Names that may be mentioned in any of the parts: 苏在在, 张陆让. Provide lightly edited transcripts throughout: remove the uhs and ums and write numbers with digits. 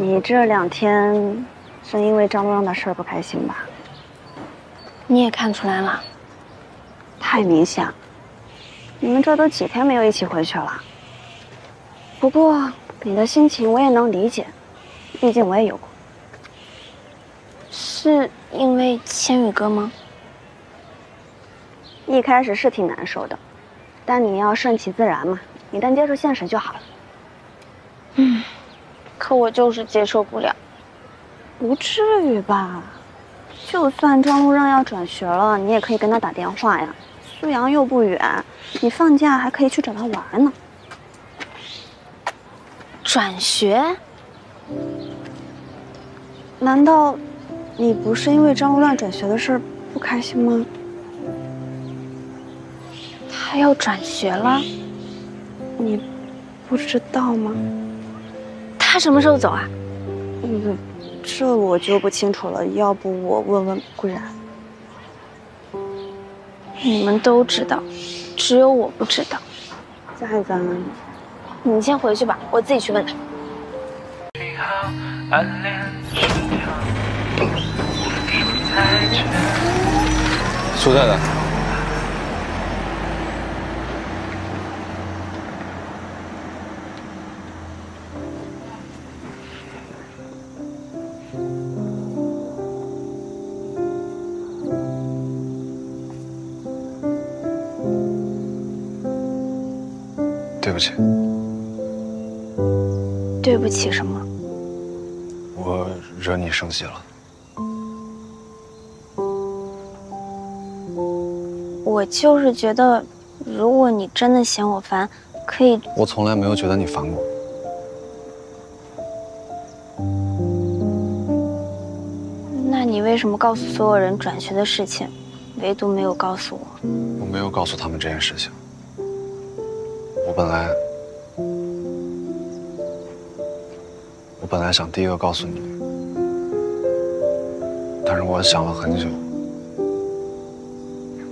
你这两天是因为张洛阳的事儿不开心吧？你也看出来了，太明显。你们这都几天没有一起回去了。不过你的心情我也能理解，毕竟我也有过。是因为千羽哥吗？一开始是挺难受的，但你要顺其自然嘛，一旦接受现实就好了。嗯。 可我就是接受不了，不至于吧？就算张路让要转学了，你也可以跟他打电话呀。苏阳又不远，你放假还可以去找他玩呢。转学？难道你不是因为张路让转学的事不开心吗？他要转学了，你不知道吗？ 他什么时候走啊？嗯，这我就不清楚了。要不我问问顾然。你们都知道，只有我不知道。佳佳，你先回去吧，我自己去问他。苏蛋蛋。 对不起，对不起什么？我惹你生气了。我就是觉得，如果你真的嫌我烦，可以。我从来没有觉得你烦过。那你为什么告诉所有人转学的事情，唯独没有告诉我？我没有告诉他们这件事情。 我本来想第一个告诉你，但是我想了很久，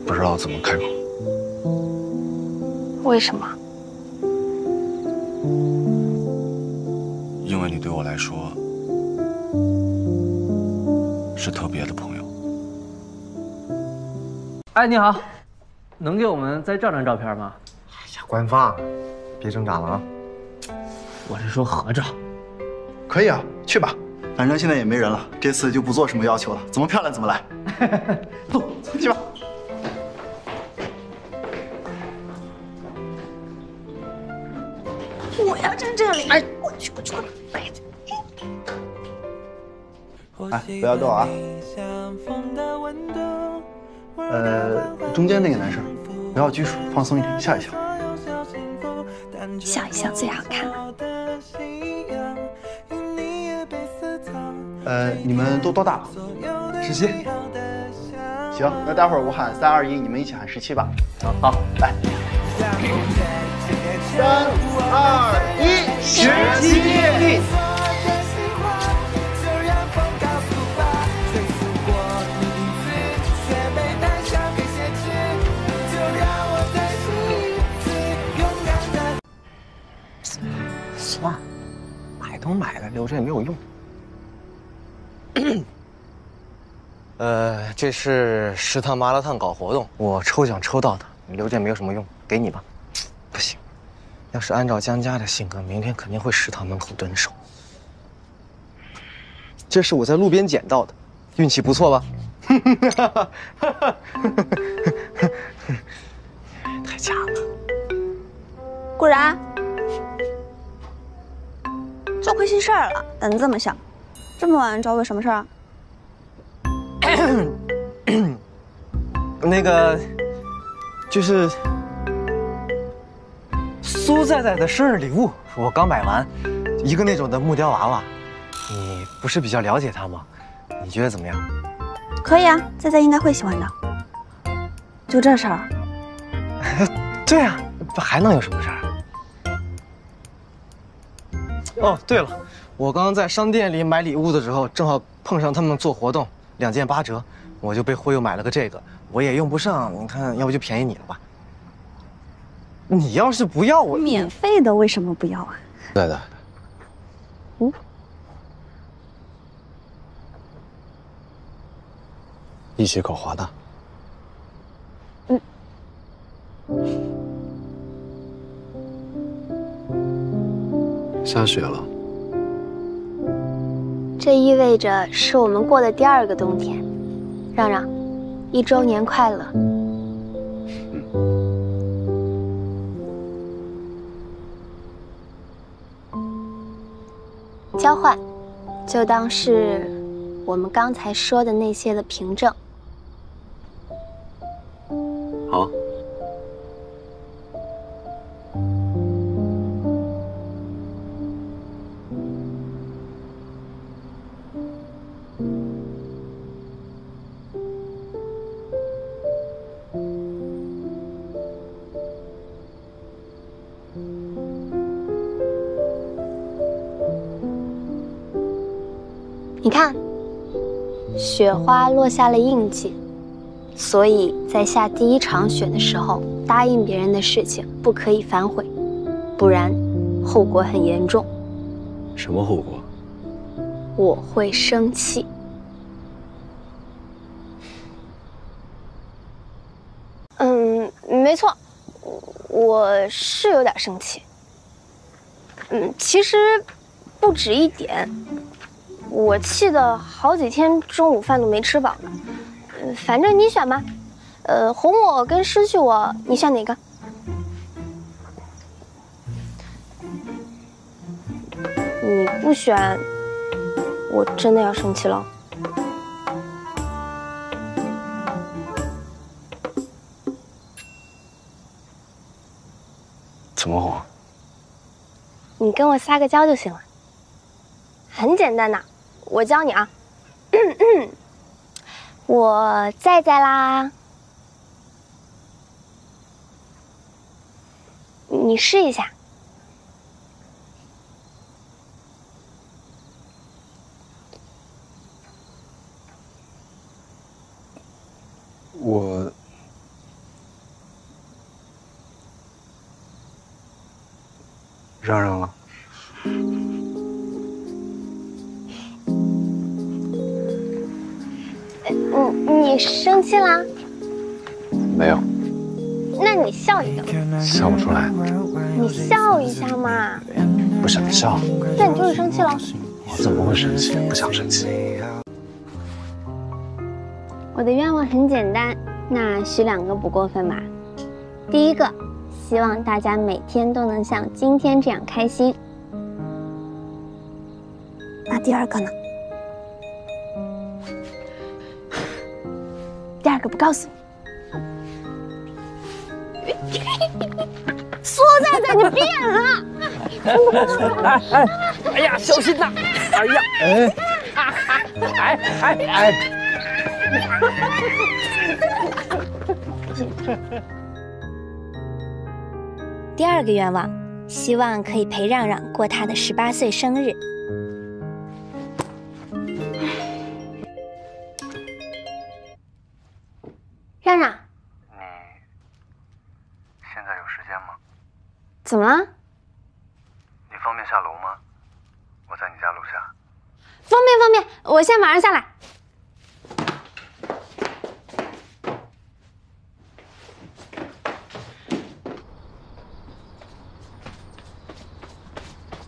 不知道怎么开口。为什么？因为你对我来说是特别的朋友。哎，你好，能给我们再照张照片吗？ 官方，别挣扎了啊！我是说合照，可以啊，去吧，反正现在也没人了，这次就不做什么要求了，怎么漂亮怎么来。走，去吧。我要站这里，哎，我去。哎，不要动啊！中间那个男生，不要拘束，放松一点，笑一笑。 笑一笑最好看了。你们都多大了？17。行，那待会儿我喊3、2、1，你们一起喊17吧。好，来，3、2、1，17。买了留着也没有用。这是食堂麻辣烫搞活动，我抽奖抽到的，你留着也没有什么用，给你吧。不行，要是按照江家的性格，明天肯定会食堂门口蹲守。这是我在路边捡到的，运气不错吧？太假了，顾然。 做亏心事儿了，胆子这么小，这么晚找我什么事儿啊？那个，就是苏在在的生日礼物，我刚买完，一个那种的木雕娃娃，你不是比较了解她吗？你觉得怎么样？可以啊，在在应该会喜欢的。就这事儿？对啊，不还能有什么事儿？ 哦，对了，我刚刚在商店里买礼物的时候，正好碰上他们做活动，2件8折，我就被忽悠买了个这个，我也用不上，你看，要不就便宜你了吧？你要是不要我，免费的为什么不要啊？对的。嗯，一起搞华大。嗯。下雪了。这意味着是我们过的第二个冬天。让让，1周年快乐。 交换，就当是我们刚才说的那些的凭证。好。你看，雪花落下了印记，所以在下第一场雪的时候，答应别人的事情不可以反悔，不然后果很严重。什么后果？我会生气。嗯，没错，我是有点生气。嗯，其实不止一点。 我气得好几天中午饭都没吃饱呢，反正你选吧，哄我跟失去我，你选哪个？你不选，我真的要生气了。怎么哄？你跟我撒个娇就行了，很简单的。 我教你啊，我在啦，你试一下。我嚷了。 你生气啦？没有。那你笑一个。笑不出来。你笑一下嘛。不想笑。那你就是生气了。我怎么会生气？不想生气。我的愿望很简单，那许2个不过分吧？第1个，希望大家每天都能像今天这样开心。那第2个呢？ 2个不告诉你，苏菜菜，你变了！哎呀，小心呐！哎呀，第2个愿望，希望可以陪让让过她的18岁生日。 让让，你现在有时间吗？怎么了？你方便下楼吗？我在你家楼下。方便方便，我现在马上下来。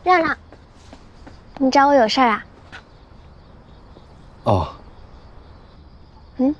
让让，你找我有事儿啊？哦。嗯。